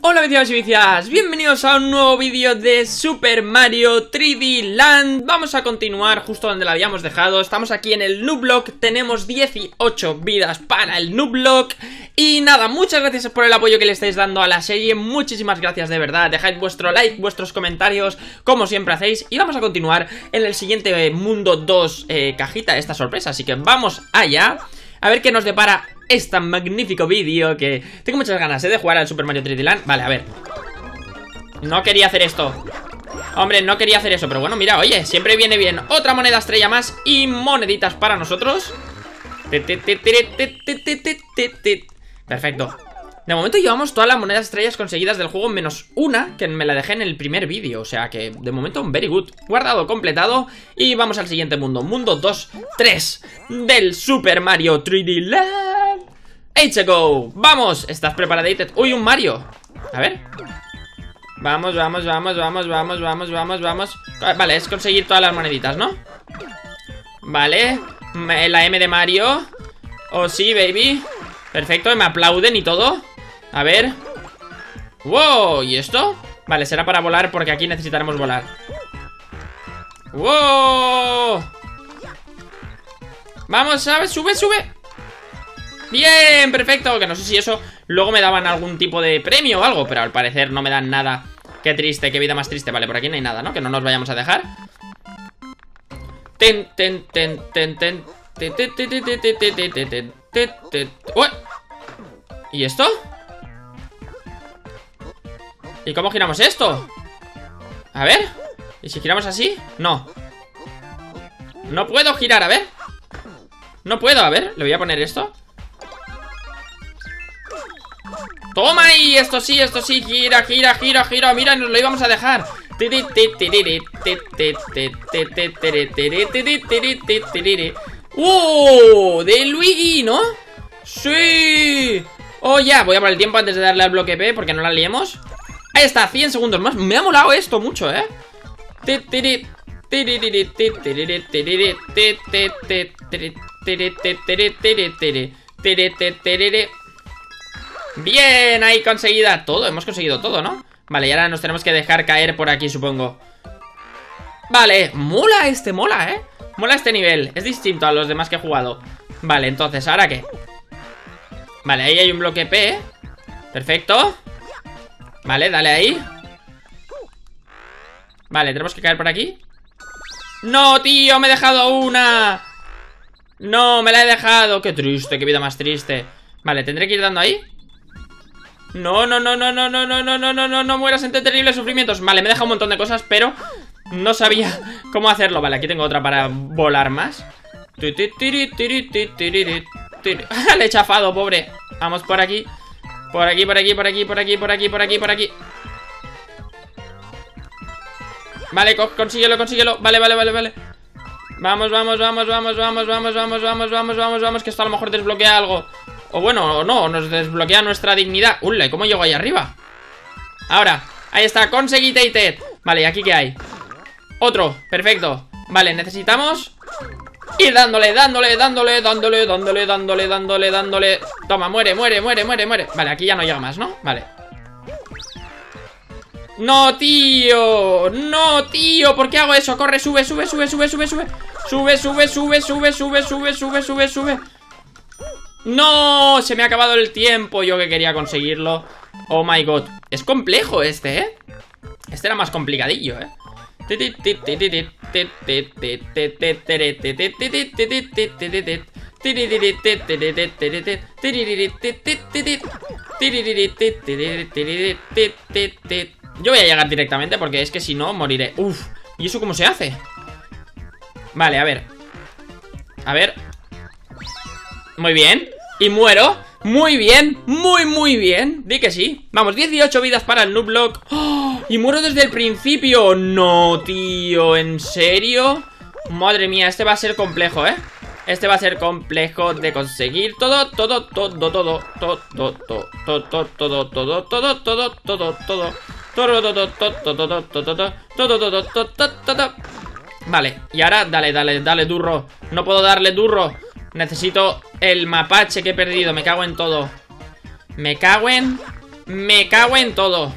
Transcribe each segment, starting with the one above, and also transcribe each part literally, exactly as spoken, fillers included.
Hola viciados y vicias, bienvenidos a un nuevo vídeo de Super Mario tres D Land. Vamos a continuar justo donde la habíamos dejado. Estamos aquí en el Nooblocke, tenemos dieciocho vidas para el Nooblocke. Y nada, muchas gracias por el apoyo que le estáis dando a la serie, muchísimas gracias de verdad. Dejad vuestro like, vuestros comentarios, como siempre hacéis. Y vamos a continuar en el siguiente mundo dos eh, cajita, esta sorpresa, así que vamos allá. A ver qué nos depara este magnífico vídeo, que tengo muchas ganas, ¿eh?, de jugar al Super Mario tres D Land. Vale, a ver. No quería hacer esto. Hombre, no quería hacer eso, pero bueno, mira, oye, siempre viene bien. Otra moneda estrella más y moneditas para nosotros. Perfecto. De momento llevamos todas las monedas estrellas conseguidas del juego, menos una que me la dejé en el primer vídeo. O sea que, de momento, un very good. Guardado, completado. Y vamos al siguiente mundo. Mundo dos tres del Super Mario tres D Land. Let's go. ¡Vamos! ¿Estás preparada? ¡Uy, un Mario! A ver. Vamos, vamos, vamos, vamos, vamos, vamos, vamos, vamos. Vale, es conseguir todas las moneditas, ¿no? Vale. La M de Mario. Oh, sí, baby. Perfecto, me aplauden y todo. A ver. ¡Wow! ¿Y esto? Vale, será para volar porque aquí necesitaremos volar. ¡Wow! Vamos, ¿sabes? ¡Sube, sube! ¡Bien! ¡Perfecto! Que no sé si eso luego me daban algún tipo de premio o algo, pero al parecer no me dan nada. ¡Qué triste! ¡Qué vida más triste! Vale, por aquí no hay nada, ¿no? Que no nos vayamos a dejar. Ten, ten, ten, ten, ten, ten, ten, ten, ten, ten, ten, ten, ten. ¿Y esto? ¿Y cómo giramos esto? A ver. ¿Y si giramos así? No. No puedo girar, a ver. No puedo, a ver. Le voy a poner esto. Toma y esto sí, esto sí. Gira, gira, gira, gira. Mira, nos lo íbamos a dejar. ¡Uh! ¡De Luigi!, ¿no? ¡Sí! ¡Oh, ya! Voy a por el tiempo antes de darle al bloque P, porque no la liemos. Ahí está, cien segundos más. Me ha molado esto mucho, ¿eh? ¡Bien! Ahí conseguida todo. Hemos conseguido todo, ¿no? Vale, y ahora nos tenemos que dejar caer por aquí, supongo. Vale, mola este, mola, ¿eh? Mola este nivel, es distinto a los demás que he jugado. Vale, entonces, ¿ahora qué? Vale, ahí hay un bloque P. Perfecto. Vale, dale ahí. Vale, tenemos que caer por aquí. ¡No, tío! ¡Me he dejado una! ¡No, me la he dejado! ¡Qué triste, qué vida más triste! Vale, ¿tendré que ir dando ahí? No, no, no, no, no, no, no, no, no, no, no, no mueras entre terribles sufrimientos. Vale, me he dejado un montón de cosas, pero no sabía cómo hacerlo. Vale, aquí tengo otra para volar más. Le he chafado, pobre. Vamos por aquí. Por aquí, por aquí, por aquí, por aquí, por aquí, por aquí, por aquí. Vale, consíguelo, consíguelo. Vale, vale, vale, vale. Vamos, vamos, vamos, vamos, vamos, vamos, vamos, vamos, vamos, vamos, vamos. Que esto a lo mejor desbloquea algo. O bueno, o no, nos desbloquea nuestra dignidad. Ule, ¿cómo llego ahí arriba? Ahora, ahí está, conseguite. Vale, ¿y aquí qué hay? Otro, perfecto. Vale, necesitamos ir dándole, dándole, dándole, dándole, dándole, dándole, dándole, dándole. Toma, muere, muere, muere, muere, muere. Vale, aquí ya no llega más, ¿no? Vale. No, tío. No, tío, ¿por qué hago eso? Corre, sube, sube, sube, sube, sube, sube. Sube, sube, sube, sube, sube, sube, sube, sube, sube. No, se me ha acabado el tiempo. Yo que quería conseguirlo. Oh my god. Es complejo este, ¿eh? Este era más complicadillo, ¿eh? Yo voy a llegar directamente porque es que si no moriré. Uf, ¿y eso cómo se hace? Vale, a ver. A ver. Muy bien. Y muero. Muy bien, muy muy bien. Di que sí, vamos, dieciocho vidas para el Nooblocke. ¡Oh! Y muero desde el principio. No, tío, ¿en serio? Madre mía, este va a ser complejo, ¿eh? Este va a ser complejo de conseguir. Todo, todo, todo, todo, todo, todo, todo, todo, todo, todo, todo, todo, todo, todo, todo, todo, todo, todo, todo, todo. Vale, y ahora dale, dale, dale duro. No puedo darle duro. Necesito el mapache que he perdido. Me cago en todo. Me cago en Me cago en todo.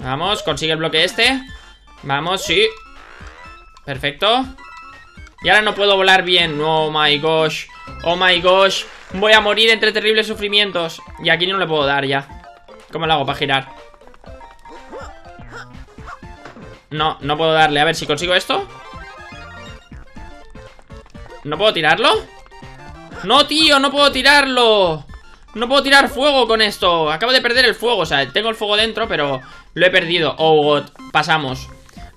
Vamos, consigue el bloque este. Vamos, sí. Perfecto. Y ahora no puedo volar bien. Oh my gosh. Oh my gosh. Voy a morir entre terribles sufrimientos. Y aquí no le puedo dar ya. ¿Cómo lo hago para girar? No, no puedo darle. A ver si consigo esto. ¿No puedo tirarlo? No, tío, no puedo tirarlo. No puedo tirar fuego con esto. Acabo de perder el fuego, o sea, tengo el fuego dentro, pero lo he perdido. Oh, God. Pasamos.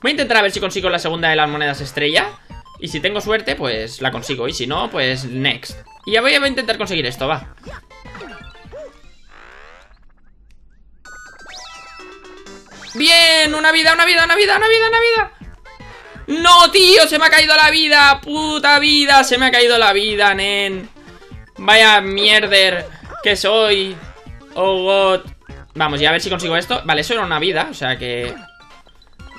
Voy a intentar a ver si consigo la segunda de las monedas estrella. Y si tengo suerte, pues la consigo. Y si no, pues next. Y ya voy a intentar conseguir esto, va. ¡Bien! ¡Una vida, una vida, una vida, una vida, una vida! ¡No, tío! ¡Se me ha caído la vida! ¡Puta vida! ¡Se me ha caído la vida, nen! Vaya mierder que soy. Oh, God. Vamos, ya a ver si consigo esto. Vale, eso era una vida, o sea que...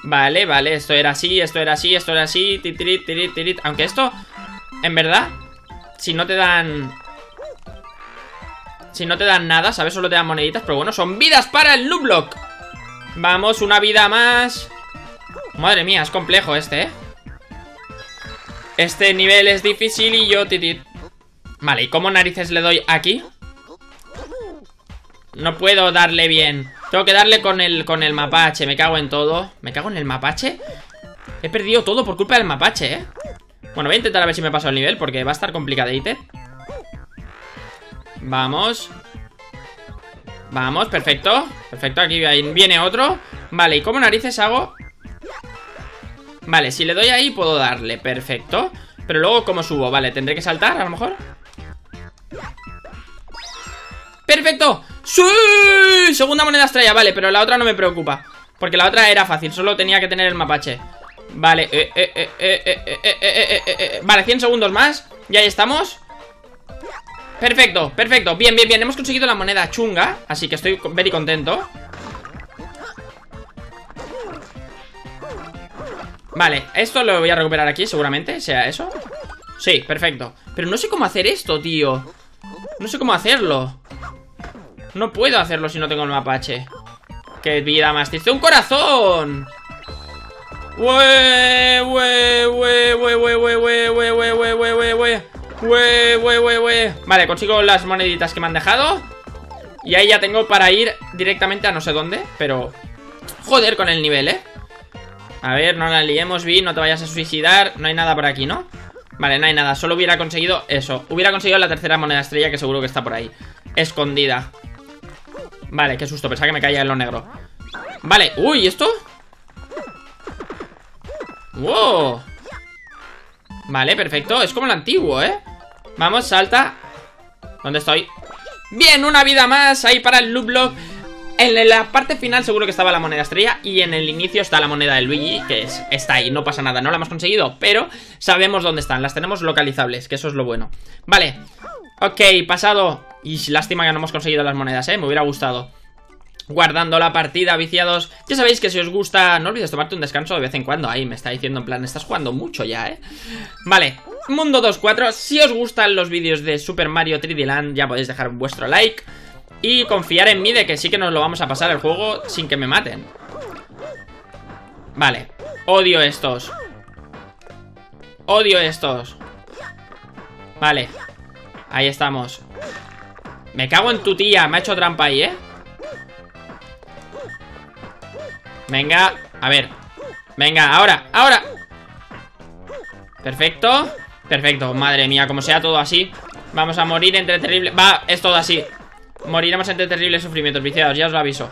Vale, vale, esto era así, esto era así, esto era así. Titirit, titirit, titirit. Aunque esto, en verdad, si no te dan... Si no te dan nada, ¿sabes? Solo te dan moneditas, pero bueno, son vidas para el Nooblocke. Vamos, una vida más. Madre mía, es complejo este, ¿eh? Este nivel es difícil y yo... Titit. Vale, ¿y cómo narices le doy aquí? No puedo darle bien. Tengo que darle con el, con el mapache. Me cago en todo. ¿Me cago en el mapache? He perdido todo por culpa del mapache, ¿eh? Bueno, voy a intentar a ver si me paso el nivel, porque va a estar complicadito. Vamos. Vamos, perfecto. Perfecto, aquí viene otro. Vale, ¿y cómo narices hago? Vale, si le doy ahí puedo darle, perfecto. Pero luego, ¿cómo subo? Vale, tendré que saltar, a lo mejor. ¡Perfecto! ¡Sí! Segunda moneda estrella, vale, pero la otra no me preocupa, porque la otra era fácil, solo tenía que tener el mapache. Vale, eh, eh, eh, eh, eh, eh, eh, eh, eh, eh. Vale, cien segundos más. Y ahí estamos. Perfecto, perfecto, bien, bien, bien, hemos conseguido la moneda chunga, así que estoy very contento. Vale, esto lo voy a recuperar aquí, seguramente, sea eso. Sí, perfecto, pero no sé cómo hacer esto, tío. No sé cómo hacerlo. No puedo hacerlo si no tengo el mapache. ¡Qué vida más triste! ¡Un corazón! ¡Wee, wee, wee, wee, wee, wee, wee, wee, wee, wee, wee, wee, wee! We, we, we, we. Vale, consigo las moneditas que me han dejado. Y ahí ya tengo para ir directamente a no sé dónde. Pero... Joder con el nivel, ¿eh? A ver, no la liemos, Vi. No te vayas a suicidar. No hay nada por aquí, ¿no? Vale, no hay nada. Solo hubiera conseguido eso. Hubiera conseguido la tercera moneda estrella, que seguro que está por ahí, escondida. Vale, qué susto. Pensaba que me caía en lo negro. Vale. Uy, ¿esto? Wow. Vale, perfecto. Es como el antiguo, ¿eh? Vamos, salta. ¿Dónde estoy? Bien, una vida más ahí para el Nooblocke. En la parte final seguro que estaba la moneda estrella, y en el inicio está la moneda de Luigi, que es, está ahí, no pasa nada, no la hemos conseguido, pero sabemos dónde están, las tenemos localizables, que eso es lo bueno. Vale, ok, pasado. Y lástima que no hemos conseguido las monedas, ¿eh? Me hubiera gustado. Guardando la partida, viciados. Ya sabéis que si os gusta, no olvides tomarte un descanso de vez en cuando. Ahí me está diciendo en plan, estás jugando mucho ya, ¿eh? Vale, Mundo dos cuatro. Si os gustan los vídeos de Super Mario tres D Land, ya podéis dejar vuestro like y confiar en mí de que sí que nos lo vamos a pasar el juego sin que me maten. Vale, odio estos. Odio estos. Vale, ahí estamos. Me cago en tu tía, me ha hecho trampa ahí, ¿eh? Venga, a ver. Venga, ahora, ahora. Perfecto. Perfecto, madre mía, como sea todo así. Vamos a morir entre terribles... Va, es todo así. Moriremos entre terribles sufrimientos, viciados, ya os lo aviso.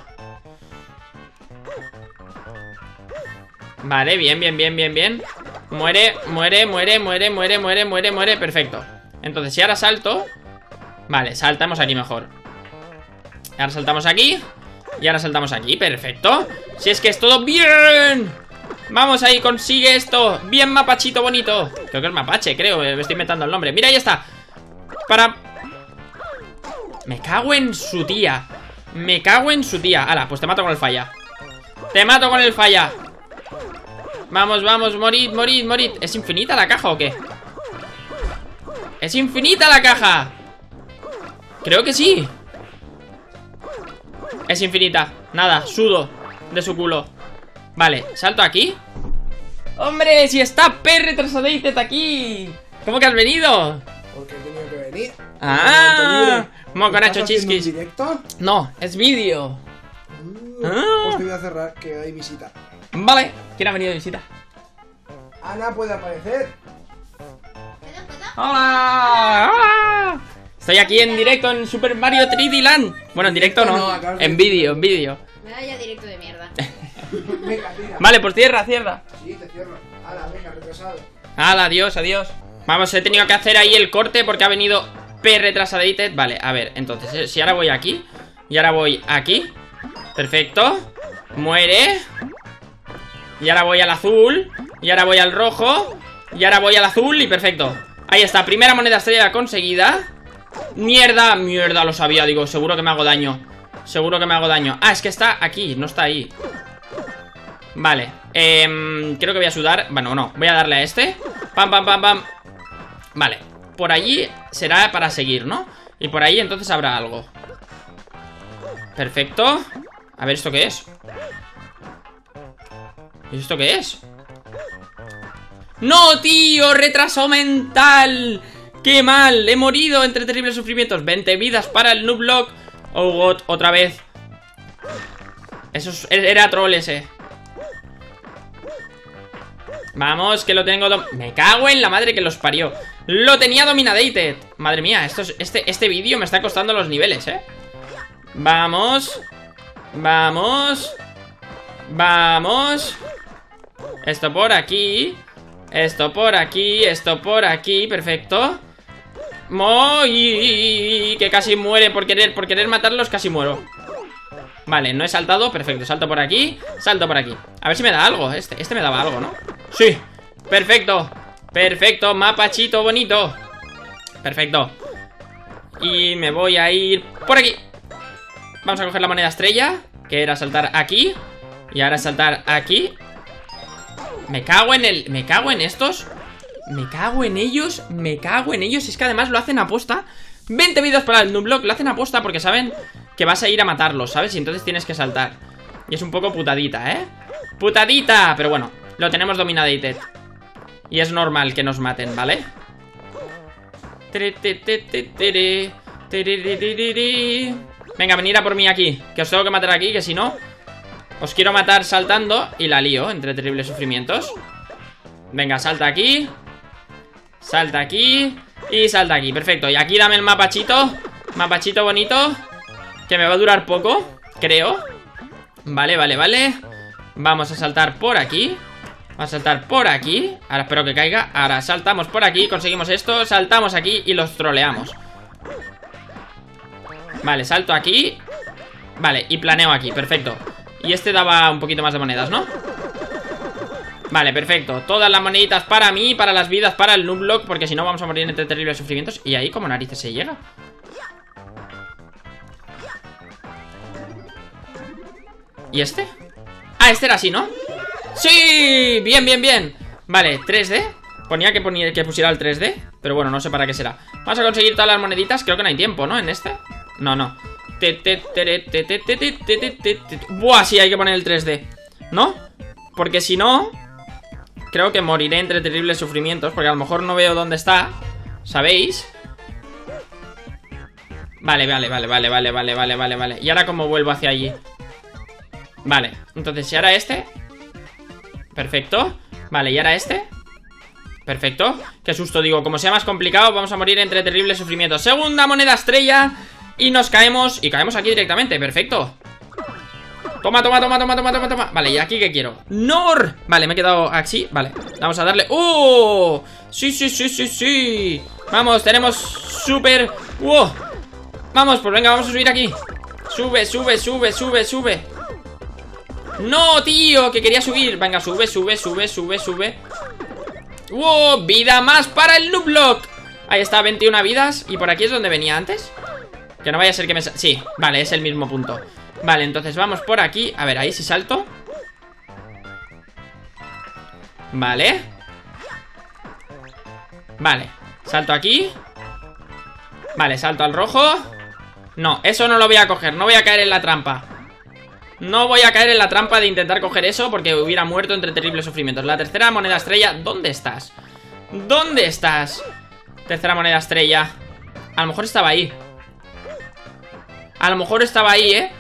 Vale, bien, bien, bien, bien, bien. Muere, muere, muere, muere, muere, muere, muere, muere, perfecto. Entonces, si ahora salto... Vale, saltamos aquí mejor. Ahora saltamos aquí... Y ahora saltamos aquí, perfecto. Si es que es todo bien. Vamos ahí, consigue esto. Bien, mapachito bonito. Creo que es mapache, creo, me estoy inventando el nombre. Mira, ahí está. Para... Me cago en su tía. Me cago en su tía. Ala, pues te mato con el falla. Te mato con el falla. Vamos, vamos, morid, morid, morid. ¿Es infinita la caja o qué? ¿Es infinita la caja? Creo que sí. Es infinita. Nada, sudo de su culo. Vale, ¿salto aquí? ¡Hombre, si está P R trasadeitet aquí! ¿Cómo que has venido? Porque he tenido que venir. ¡Ah! Moconacho chisquis. ¿Directo? No, es vídeo. Uh, ah. Pues te voy a cerrar, que hay visita. Vale, ¿quién ha venido de visita? Ana puede aparecer. ¡Hola! ¡Hola! Estoy aquí en directo en Super Mario tres D Land. Bueno, en directo no, no en vídeo, en vídeo. Me da ya directo de mierda. Venga, tira. Vale, pues cierra, cierra. Sí, te cierro. Ala, venga, retrasado. Ala, adiós, adiós. Vamos, he tenido que hacer ahí el corte porque ha venido P retrasadated. Vale, a ver, entonces, si ahora voy aquí y ahora voy aquí. Perfecto. Muere. Y ahora voy al azul. Y ahora voy al rojo. Y ahora voy al azul y perfecto. Ahí está, primera moneda estrella conseguida. Mierda, mierda, lo sabía, digo, seguro que me hago daño. Seguro que me hago daño. Ah, es que está aquí, no está ahí. Vale, eh, creo que voy a sudar. Bueno, no, voy a darle a este. Pam, pam, pam, pam. Vale, por allí será para seguir, ¿no? Y por ahí entonces habrá algo. Perfecto. A ver, ¿esto qué es? ¿Y esto qué es? ¡No, tío! ¡Retraso mental! ¡Qué mal! ¡He morido entre terribles sufrimientos! veinte vidas para el Nooblocke. ¡Oh, God! Otra vez. Eso es, era troll ese. Vamos, que lo tengo... ¡Me cago en la madre que los parió! ¡Lo tenía dominated! Madre mía, esto es, este, este vídeo me está costando los niveles, ¿eh? Vamos. Vamos. Vamos. Esto por aquí... Esto por aquí, esto por aquí, perfecto. Moy, que casi muere por querer, por querer matarlos, casi muero. Vale, no he saltado, perfecto, salto por aquí, salto por aquí. A ver si me da algo, este, este me daba algo, ¿no? Sí, perfecto, perfecto, mapachito bonito. Perfecto. Y me voy a ir por aquí. Vamos a coger la moneda estrella, que era saltar aquí. Y ahora saltar aquí. Me cago en el... Me cago en estos. Me cago en ellos. Me cago en ellos. Es que además lo hacen aposta. veinte vidas para el Nooblocke. Lo hacen aposta porque saben que vas a ir a matarlos, ¿sabes? Y entonces tienes que saltar. Y es un poco putadita, ¿eh? ¡Putadita! Pero bueno, lo tenemos dominated. Y es normal que nos maten, ¿vale? Venga, venid a por mí aquí. Que os tengo que matar aquí, que si no... Os quiero matar saltando y la lío entre terribles sufrimientos. Venga, salta aquí. Salta aquí. Y salta aquí, perfecto. Y aquí dame el mapachito. Mapachito bonito. Que me va a durar poco, creo. Vale, vale, vale. Vamos a saltar por aquí. Vamos a saltar por aquí. Ahora espero que caiga. Ahora saltamos por aquí, conseguimos esto. Saltamos aquí y los troleamos. Vale, salto aquí. Vale, y planeo aquí, perfecto. Y este daba un poquito más de monedas, ¿no? Vale, perfecto. Todas las moneditas para mí, para las vidas, para el Nooblocke. Porque si no vamos a morir entre terribles sufrimientos. Y ahí como narices se llega. ¿Y este? Ah, este era así, ¿no? ¡Sí! Bien, bien, bien. Vale, tres D. Ponía que, ponía que pusiera el tres D. Pero bueno, no sé para qué será. Vamos a conseguir todas las moneditas. Creo que no hay tiempo, ¿no? En este. No, no. Buah, sí, hay que poner el tres D, ¿no? Porque si no, creo que moriré entre terribles sufrimientos. Porque a lo mejor no veo dónde está, ¿sabéis? Vale, vale, vale, vale, vale, vale, vale, vale, vale. Y ahora como vuelvo hacia allí. Vale, entonces si ahora este. Perfecto. Vale, y ahora este. Perfecto. Qué susto, digo, como sea más complicado, vamos a morir entre terribles sufrimientos. Segunda moneda estrella. Y nos caemos, y caemos aquí directamente, perfecto. Toma, toma, toma, toma, toma, toma, toma. Vale, ¿y aquí qué quiero? ¡Nor! Vale, me he quedado así, vale. Vamos a darle... ¡Oh! Sí, sí, sí, sí, sí. Vamos, tenemos súper... ¡Wow! Vamos, pues venga, vamos a subir aquí. Sube, sube, sube, sube, sube. ¡No, tío! Que quería subir. Venga, sube, sube, sube, sube, sube. ¡Wow! Vida más para el Nooblocke. Ahí está, veintiuna vidas. Y por aquí es donde venía antes. Que no vaya a ser que me... Sí, vale, es el mismo punto. Vale, entonces vamos por aquí. A ver, ahí sí salto. Vale. Vale, salto aquí. Vale, salto al rojo. No, eso no lo voy a coger. No voy a caer en la trampa. No voy a caer en la trampa de intentar coger eso, porque hubiera muerto entre terribles sufrimientos. La tercera moneda estrella, ¿dónde estás? ¿Dónde estás? Tercera moneda estrella. A lo mejor estaba ahí. A lo mejor estaba ahí, ¿eh?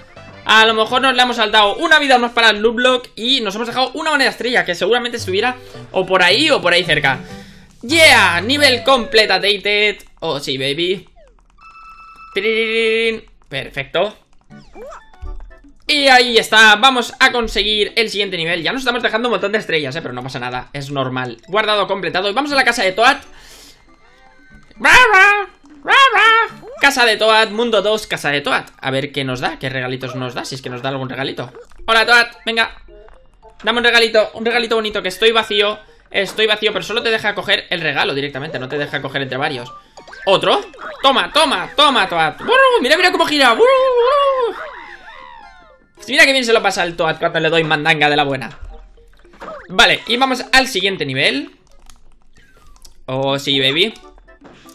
A lo mejor nos le hemos saltado una vida más para el Nooblocke y nos hemos dejado una moneda estrella que seguramente estuviera o por ahí o por ahí cerca. ¡Yeah! Nivel completated. Oh, sí, baby. ¡Tirirín! Perfecto. Y ahí está. Vamos a conseguir el siguiente nivel. Ya nos estamos dejando un montón de estrellas, ¿eh? Pero no pasa nada. Es normal. Guardado, completado. Y vamos a la casa de Toad. ¡Rara! ¡Rara! Casa de Toad, mundo dos, casa de Toad. A ver qué nos da, qué regalitos nos da. Si es que nos da algún regalito. Hola Toad, venga. Dame un regalito, un regalito bonito. Que estoy vacío, estoy vacío. Pero solo te deja coger el regalo directamente. No te deja coger entre varios. ¿Otro? Toma, toma, toma Toad. ¡Burr! Mira, mira cómo gira. ¡Burr! Mira que bien se lo pasa al Toad cuando le doy mandanga de la buena. Vale, y vamos al siguiente nivel. Oh, sí, baby.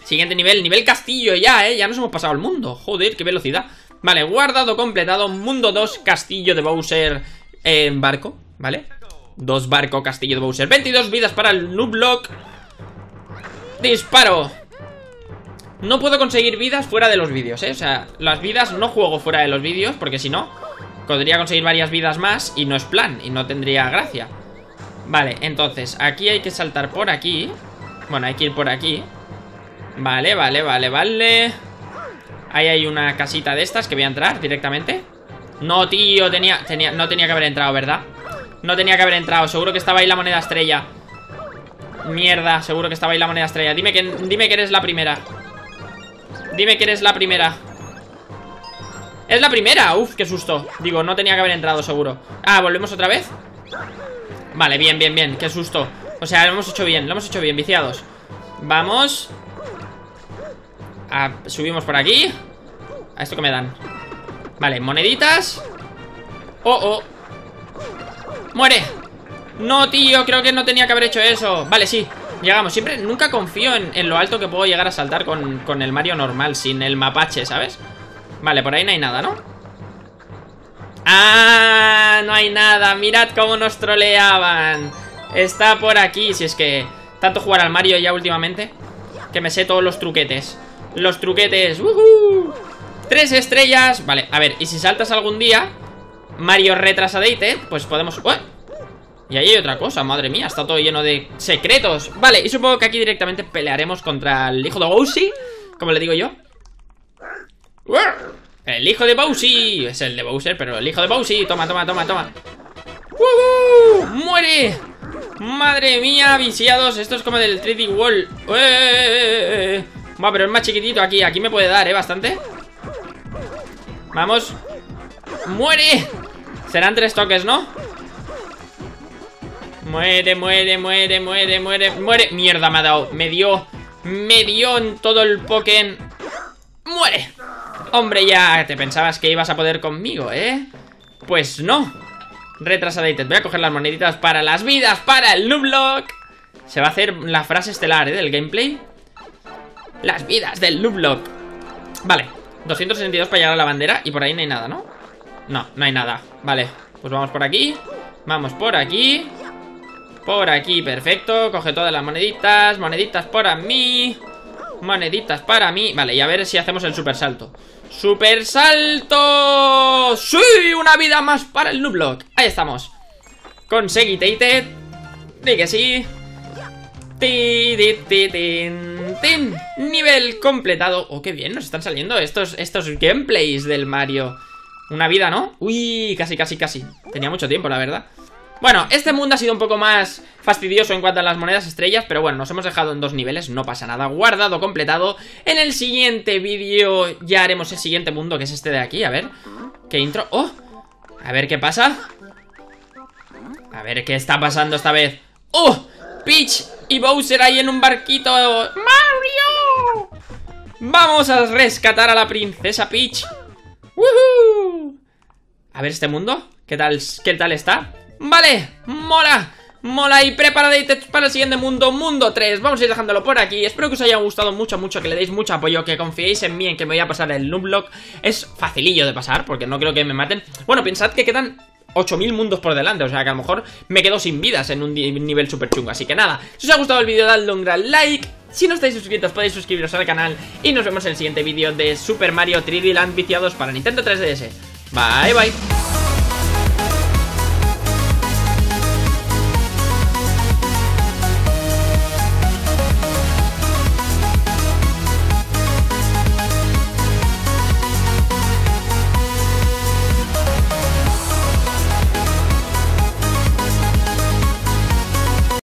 Siguiente nivel, nivel castillo ya, eh. Ya nos hemos pasado el mundo, joder, qué velocidad. Vale, guardado, completado, mundo dos, castillo de Bowser en eh, barco, ¿vale? Dos barco, castillo de Bowser, veintidós vidas para el Nooblocke. Disparo. No puedo conseguir vidas fuera de los vídeos, eh. O sea, las vidas no juego fuera de los vídeos, porque si no, podría conseguir varias vidas más y no es plan, y no tendría gracia. Vale, entonces, aquí hay que saltar por aquí. Bueno, hay que ir por aquí. Vale, vale, vale, vale. Ahí hay una casita de estas que voy a entrar directamente. No, tío, tenía, tenía, no tenía que haber entrado, ¿verdad? No tenía que haber entrado, seguro que estaba ahí la moneda estrella. Mierda, seguro que estaba ahí la moneda estrella. Dime que, dime que eres la primera. Dime que eres la primera. ¡Es la primera! ¡Uf, qué susto! Digo, no tenía que haber entrado, seguro. Ah, ¿volvemos otra vez? Vale, bien, bien, bien, qué susto. O sea, lo hemos hecho bien, lo hemos hecho bien, viciados. Vamos. Ah, subimos por aquí. ¿A esto que me dan? Vale, moneditas. Oh, oh. ¡Muere! No, tío, creo que no tenía que haber hecho eso. Vale, sí, llegamos. Siempre, nunca confío en, en lo alto que puedo llegar a saltar con, con el Mario normal, sin el mapache, ¿sabes? Vale, por ahí no hay nada, ¿no? ¡Ah! No hay nada. Mirad cómo nos troleaban. Está por aquí, si es que tanto jugar al Mario ya últimamente que me sé todos los truquetes. Los truquetes, ¡wuhu! Tres estrellas, vale, a ver. Y si saltas algún día Mario retrasadate, pues podemos... ¡Uah! Y ahí hay otra cosa, madre mía. Está todo lleno de secretos. Vale, y supongo que aquí directamente pelearemos contra el hijo de Bowser, como le digo yo. ¡Uah! El hijo de Bowser. Es el de Bowser, pero el hijo de Bowser. Toma, toma, toma, toma. ¡Wuhu! ¡Muere! Madre mía, viciados. Esto es como del tres D World. ¡Eh, eh, eh, eh! Va, pero es más chiquitito aquí. Aquí me puede dar, ¿eh? Bastante. Vamos. ¡Muere! Serán tres toques, ¿no? Muere, muere, muere, muere, muere, muere. Mierda, me ha dado. Me dio. Me dio en todo el Pokémon. ¡Muere! Hombre, ya te pensabas que ibas a poder conmigo, ¿eh? Pues no. Retrasadate. Voy a coger las moneditas para las vidas, para el Nooblocke. Se va a hacer la frase estelar, ¿eh? Del gameplay. Las vidas del Nooblocke. Vale, doscientos sesenta y dos para llegar a la bandera. Y por ahí no hay nada, ¿no? No, no hay nada, vale, pues vamos por aquí. Vamos por aquí. Por aquí, perfecto. Coge todas las moneditas, moneditas para mí. Moneditas para mí. Vale, y a ver si hacemos el super salto. ¡Super salto! ¡Sí! Una vida más para el Nooblocke. Ahí estamos. Conseguitated. Di que sí. Ti, ti, ti, tin, tin. Nivel completado. Oh, qué bien, nos están saliendo estos, estos gameplays del Mario. Una vida, ¿no? Uy, casi, casi, casi. Tenía mucho tiempo, la verdad. Bueno, este mundo ha sido un poco más fastidioso en cuanto a las monedas estrellas, pero bueno, nos hemos dejado en dos niveles, no pasa nada. Guardado, completado. En el siguiente vídeo ya haremos el siguiente mundo, que es este de aquí. A ver, ¿qué intro? ¡Oh! A ver qué pasa. A ver qué está pasando esta vez. ¡Oh! Peach y Bowser ahí en un barquito. ¡Mario! Vamos a rescatar a la princesa Peach. ¡Woohoo! A ver este mundo, ¿qué tal, qué tal está? Vale, mola. mola y preparadíteos para el siguiente mundo, mundo tres. Vamos a ir dejándolo por aquí, espero que os haya gustado mucho, mucho, que le deis mucho apoyo, que confiéis en mí, en que me voy a pasar el Nooblocke. Es facilillo de pasar, porque no creo que me maten. Bueno, pensad que quedan ocho mil mundos por delante, o sea que a lo mejor me quedo sin vidas en un nivel súper chungo. Así que nada, si os ha gustado el vídeo dadle un gran like. Si no estáis suscritos podéis suscribiros al canal. Y nos vemos en el siguiente vídeo de Super Mario tres D Land viciados para Nintendo tres D S. Bye bye.